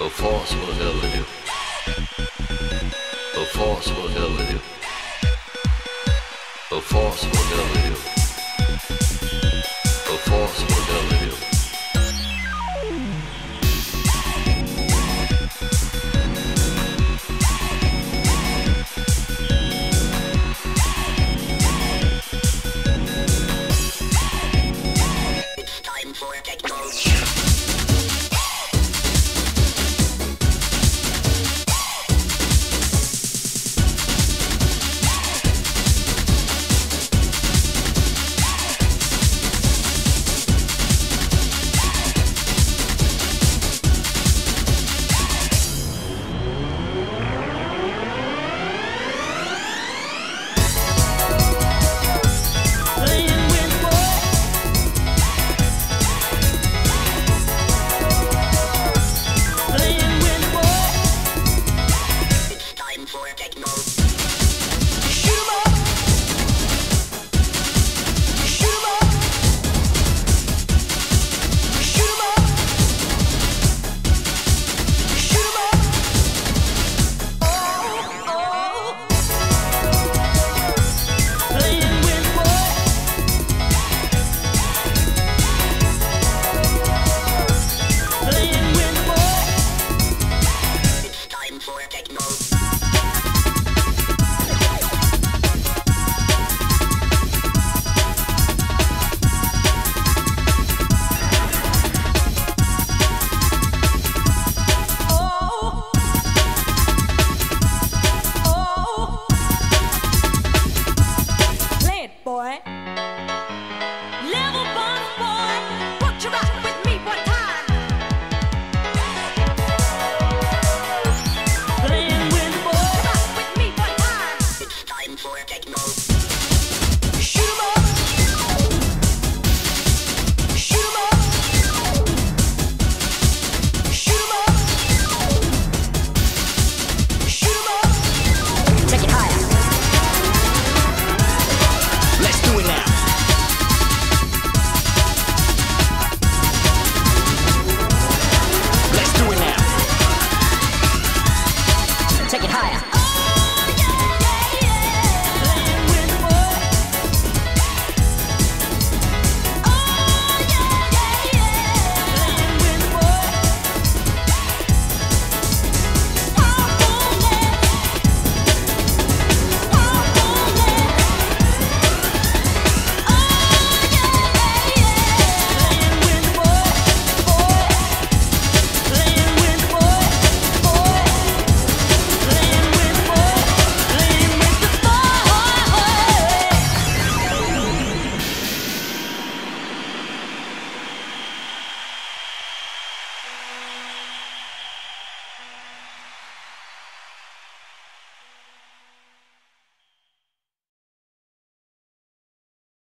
A force will never do. A force will never do.